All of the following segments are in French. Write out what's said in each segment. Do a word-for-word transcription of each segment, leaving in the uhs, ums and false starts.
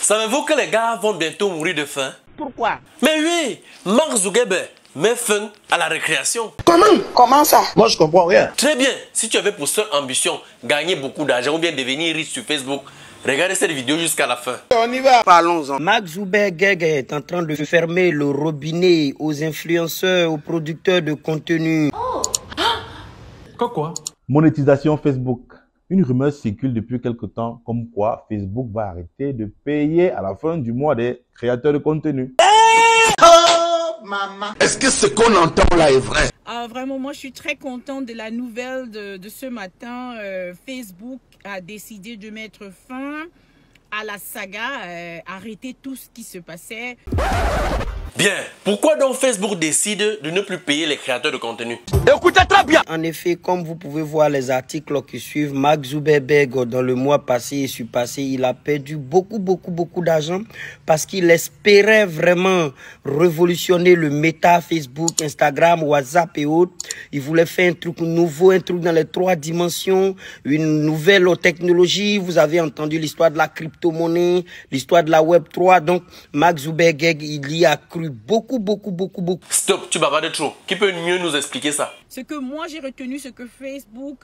Savez-vous que les gars vont bientôt mourir de faim? Pourquoi? Mais oui, Mark Zuckerberg met fin à la récréation. Comment? Comment ça? Moi, je comprends rien. Très bien, si tu avais pour seule ambition gagner beaucoup d'argent ou bien devenir riche sur Facebook, regardez cette vidéo jusqu'à la fin. On y va. Parlons-en. Mark Zuckerberg est en train de fermer le robinet aux influenceurs, aux producteurs de contenu. Oh. Ah. Quoi? Monétisation Facebook. Une rumeur circule depuis quelque temps comme quoi Facebook va arrêter de payer à la fin du mois des créateurs de contenu. Hey oh, maman. Est-ce que ce qu'on entend là est vrai? Ah, vraiment, moi je suis très contente de la nouvelle de, de ce matin. Euh, Facebook a décidé de mettre fin à la saga, euh, arrêter tout ce qui se passait. Bien, pourquoi donc Facebook décide de ne plus payer les créateurs de contenu? Écoutez très bien. En effet, comme vous pouvez voir les articles qui suivent, Mark Zuckerberg, dans le mois passé et surpassé, il a perdu beaucoup, beaucoup, beaucoup d'argent parce qu'il espérait vraiment révolutionner le méta, Facebook, Instagram, WhatsApp et autres. Il voulait faire un truc nouveau, un truc dans les trois dimensions, une nouvelle technologie. Vous avez entendu l'histoire de la crypto-monnaie, l'histoire de la Web trois. Donc, Mark Zuckerberg, il y a cru beaucoup, beaucoup, beaucoup, beaucoup. Stop, tu bavardes trop. Qui peut mieux nous expliquer ça? Ce que moi j'ai retenu, c'est que Facebook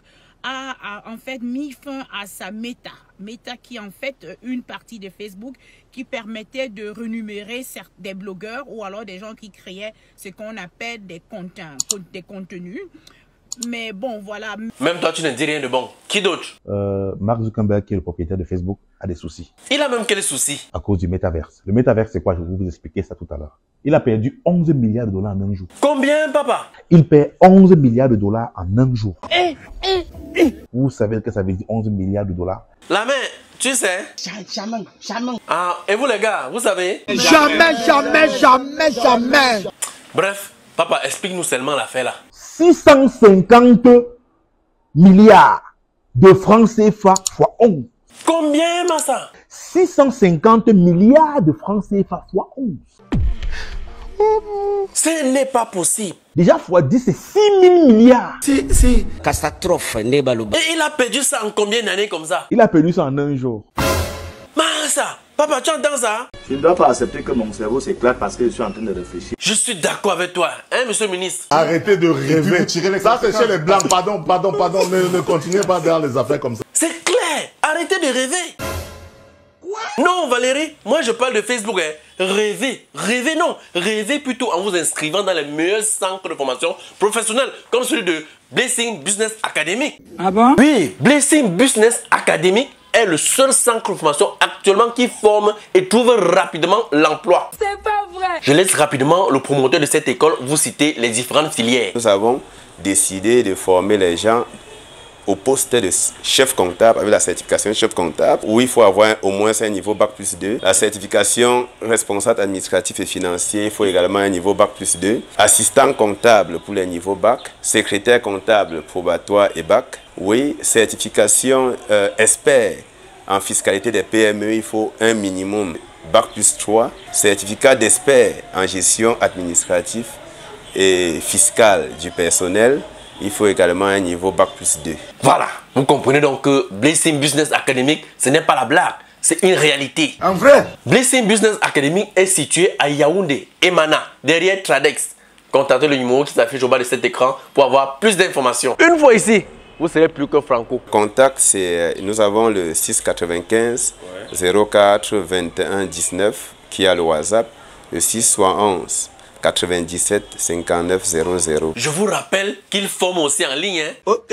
a, a en fait mis fin à sa méta. Meta qui est en fait une partie de Facebook qui permettait de rémunérer des blogueurs ou alors des gens qui créaient ce qu'on appelle des contenus, des contenus. Mais bon, voilà. Même toi, tu ne dis rien de bon. Qui d'autre? euh, Mark Zuckerberg, qui est le propriétaire de Facebook, a des soucis. Il a même quel souci? À cause du métaverse. Le métaverse, c'est quoi? Je vais vous expliquer ça tout à l'heure. Il a perdu onze milliards de dollars en un jour. Combien, papa? Il perd onze milliards de dollars en un jour. Eh, eh, eh. Vous savez que ça veut dire onze milliards de dollars? La main, tu sais. Jamais, jamais. Ah, et vous les gars, vous savez? Jamais, jamais, jamais, jamais. Bref, papa, explique-nous seulement l'affaire là. six cent cinquante milliards de francs C F A fois onze. Combien, Massa? six cent cinquante milliards de francs C F A fois onze. Ce n'est pas possible. Déjà, fois dix, c'est six mille milliards. Si, si. Catastrophe, Nebaloba. Et il a perdu ça en combien d'années comme ça? Il a perdu ça en un jour. Massa, papa, tu entends ça? Je ne dois pas accepter que mon cerveau s'éclate parce que je suis en train de réfléchir. Je suis d'accord avec toi, hein, monsieur le ministre. Arrêtez de rêver. Les ça, c'est chez les blancs. Pardon, pardon, pardon. Ne, ne continuez pas derrière les affaires comme ça. C'est clair. Arrêtez de rêver. Quoi? Non, Valérie, moi, je parle de Facebook. Hein. Rêvez. Rêvez, non. Rêvez plutôt en vous inscrivant dans les meilleurs centres de formation professionnelle, comme celui de Blessing Business Academy. Ah bon? Oui, Blessing Business Academy est le seul centre de formation actuellement qui forme et trouve rapidement l'emploi. C'est pas vrai. Je laisse rapidement le promoteur de cette école vous citer les différentes filières. Nous avons décidé de former les gens au poste de chef comptable avec la certification chef comptable où il faut avoir au moins un niveau bac plus deux. La certification responsable administratif et financier, il faut également un niveau bac plus deux. Assistant comptable pour les niveaux bac, secrétaire comptable probatoire et bac. Oui, certification euh, expert en fiscalité des P M E, il faut un minimum bac plus trois. Certificat d'expert en gestion administrative et fiscale du personnel. Il faut également un niveau bac plus deux. Voilà, vous comprenez donc que Blessing Business Academy, ce n'est pas la blague, c'est une réalité. En vrai? Blessing Business Academy est située à Yaoundé, Emana, derrière Tradex. Contactez le numéro qui s'affiche au bas de cet écran pour avoir plus d'informations. Une fois ici, vous serez plus que franco. Contact, c'est nous avons le six cent quatre-vingt-quinze zéro quatre vingt et un dix-neuf qui a le WhatsApp, le six soixante et onze quatre-vingt-dix-sept cinquante-neuf zéro zéro. Je vous rappelle qu'ils forment aussi en ligne. Hein? Ok.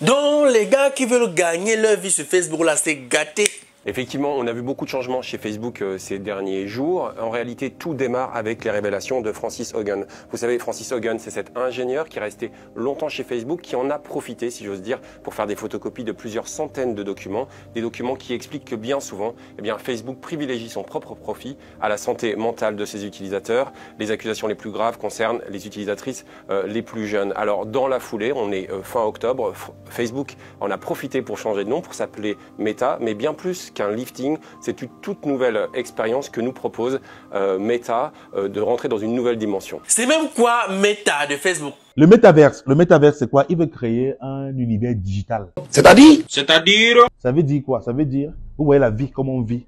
Donc les gars qui veulent gagner leur vie sur Facebook là, c'est gâté. Effectivement, on a vu beaucoup de changements chez Facebook euh, ces derniers jours. En réalité, tout démarre avec les révélations de Francis Hogan. Vous savez, Francis Hogan, c'est cet ingénieur qui est resté longtemps chez Facebook, qui en a profité, si j'ose dire, pour faire des photocopies de plusieurs centaines de documents. Des documents qui expliquent que bien souvent, eh bien, Facebook privilégie son propre profit à la santé mentale de ses utilisateurs. Les accusations les plus graves concernent les utilisatrices euh, les plus jeunes. Alors, dans la foulée, on est euh, fin octobre, F- Facebook en a profité pour changer de nom, pour s'appeler Meta, mais bien plus qu'un lifting, c'est une toute nouvelle expérience que nous propose euh, Meta euh, de rentrer dans une nouvelle dimension. C'est même quoi Meta de Facebook? Le métaverse, le métaverse c'est quoi? Il veut créer un univers digital. C'est-à-dire? C'est-à-dire? Ça veut dire quoi? Ça veut dire, vous voyez la vie comme on vit,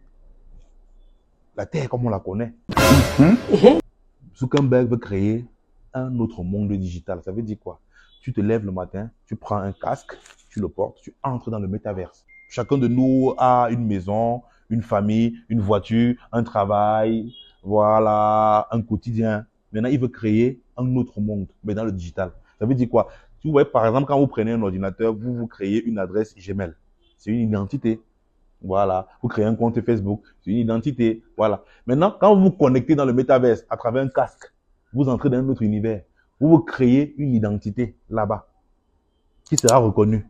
la Terre comme on la connaît. Mm-hmm. Zuckerberg veut créer un autre monde digital. Ça veut dire quoi? Tu te lèves le matin, tu prends un casque, tu le portes, tu entres dans le métaverse. Chacun de nous a une maison, une famille, une voiture, un travail, voilà, un quotidien. Maintenant, il veut créer un autre monde, mais dans le digital. Ça veut dire quoi? Tu vois, par exemple, quand vous prenez un ordinateur, vous vous créez une adresse Gmail. C'est une identité. Voilà. Vous créez un compte Facebook. C'est une identité. Voilà. Maintenant, quand vous vous connectez dans le métaverse à travers un casque, vous entrez dans un autre univers. Vous vous créez une identité là-bas qui sera reconnue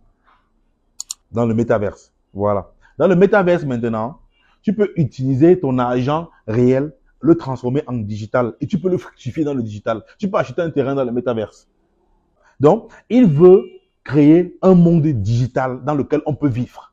dans le métaverse. Voilà. Dans le métaverse maintenant, tu peux utiliser ton argent réel, le transformer en digital et tu peux le fructifier dans le digital. Tu peux acheter un terrain dans le métaverse. Donc, il veut créer un monde digital dans lequel on peut vivre.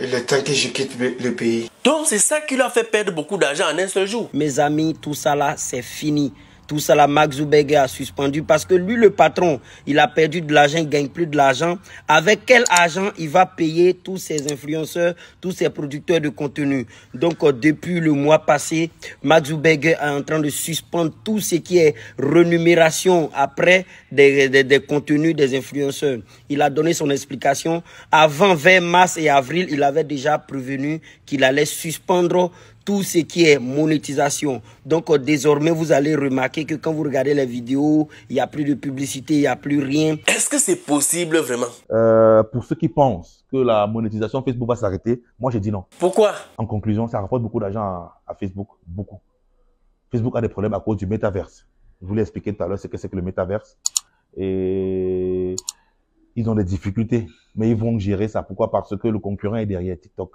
Il est temps que je quitte le pays. Donc, c'est ça qui leur fait perdre beaucoup d'argent en un seul jour. Mes amis, tout ça là, c'est fini. Tout ça là, Mark Zuckerberg a suspendu parce que lui, le patron, il a perdu de l'argent, il gagne plus de l'argent. Avec quel argent il va payer tous ces influenceurs, tous ces producteurs de contenu? Donc, depuis le mois passé, Mark Zuckerberg est en train de suspendre tout ce qui est rémunération après des, des, des contenus des influenceurs. Il a donné son explication. Avant, vers mars et avril, il avait déjà prévenu qu'il allait suspendre tout ce qui est monétisation. Donc, euh, désormais, vous allez remarquer que quand vous regardez les vidéos, il n'y a plus de publicité, il n'y a plus rien. Est-ce que c'est possible vraiment? Euh, pour ceux qui pensent que la monétisation Facebook va s'arrêter, moi, j'ai dit non. Pourquoi? En conclusion, ça rapporte beaucoup d'argent à, à Facebook. Beaucoup. Facebook a des problèmes à cause du métaverse. Je vous l'ai expliqué tout à l'heure ce que c'est que le métaverse. Et ils ont des difficultés, mais ils vont gérer ça. Pourquoi? Parce que le concurrent est derrière TikTok.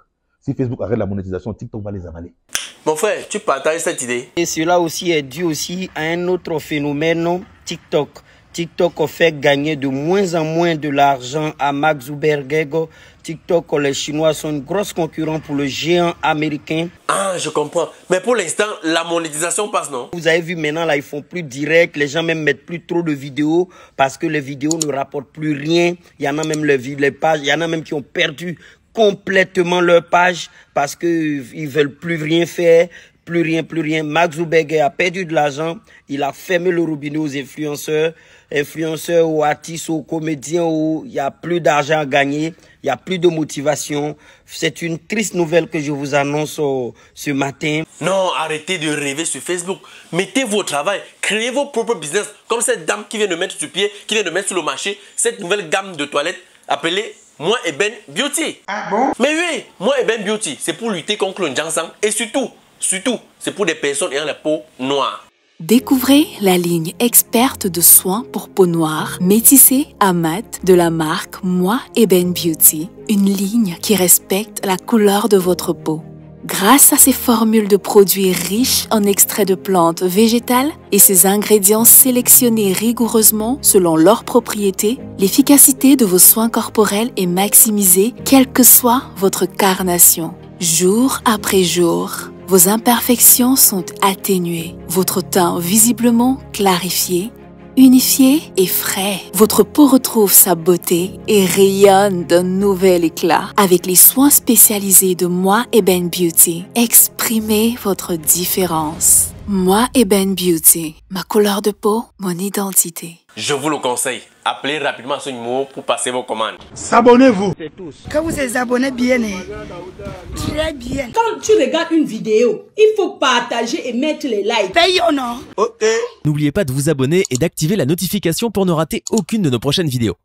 Si Facebook arrête la monétisation, TikTok va les avaler. Mon frère, tu partages cette idée? Et cela aussi est dû aussi à un autre phénomène, non? TikTok. TikTok fait gagner de moins en moins de l'argent à Mark Zuckerberg. TikTok, les Chinois sont une grosse concurrente pour le géant américain. Ah, je comprends. Mais pour l'instant, la monétisation passe, non? Vous avez vu maintenant, là, ils font plus direct. Les gens même mettent plus trop de vidéos parce que les vidéos ne rapportent plus rien. Il y en a même les, les pages, il y en a même qui ont perdu complètement leur page parce qu'ils veulent plus rien faire, plus rien, plus rien. Mark Zuckerberg a perdu de l'argent, il a fermé le robinet aux influenceurs, influenceurs ou artistes ou comédiens où il n'y a plus d'argent à gagner, il n'y a plus de motivation. C'est une triste nouvelle que je vous annonce ce matin. Non, arrêtez de rêver sur Facebook. Mettez vos travail, créez vos propres business comme cette dame qui vient de mettre sur pied, qui vient de mettre sur le marché cette nouvelle gamme de toilettes appelée Moi et Ben Beauty. Ah bon? Mais oui, Moi et Ben Beauty, c'est pour lutter contre le Jansan et surtout, surtout, c'est pour des personnes ayant la peau noire. Découvrez la ligne experte de soins pour peau noire, métissée à mat de la marque Moi et Ben Beauty. Une ligne qui respecte la couleur de votre peau. Grâce à ses formules de produits riches en extraits de plantes végétales et ses ingrédients sélectionnés rigoureusement selon leurs propriétés, l'efficacité de vos soins corporels est maximisée, quelle que soit votre carnation. Jour après jour, vos imperfections sont atténuées, votre teint visiblement clarifié, unifié et frais. Votre peau retrouve sa beauté et rayonne d'un nouvel éclat. Avec les soins spécialisés de Moi et Ben Beauty, exprimez votre différence. Moi et Ben Beauty, ma couleur de peau, mon identité. Je vous le conseille, appelez rapidement ce numéro pour passer vos commandes. S'abonnez-vous. Quand vous vous abonnez bien, très bien. Quand tu regardes une vidéo, il faut partager et mettre les likes. Paye ou non? Ok. N'oubliez pas de vous abonner et d'activer la notification pour ne rater aucune de nos prochaines vidéos.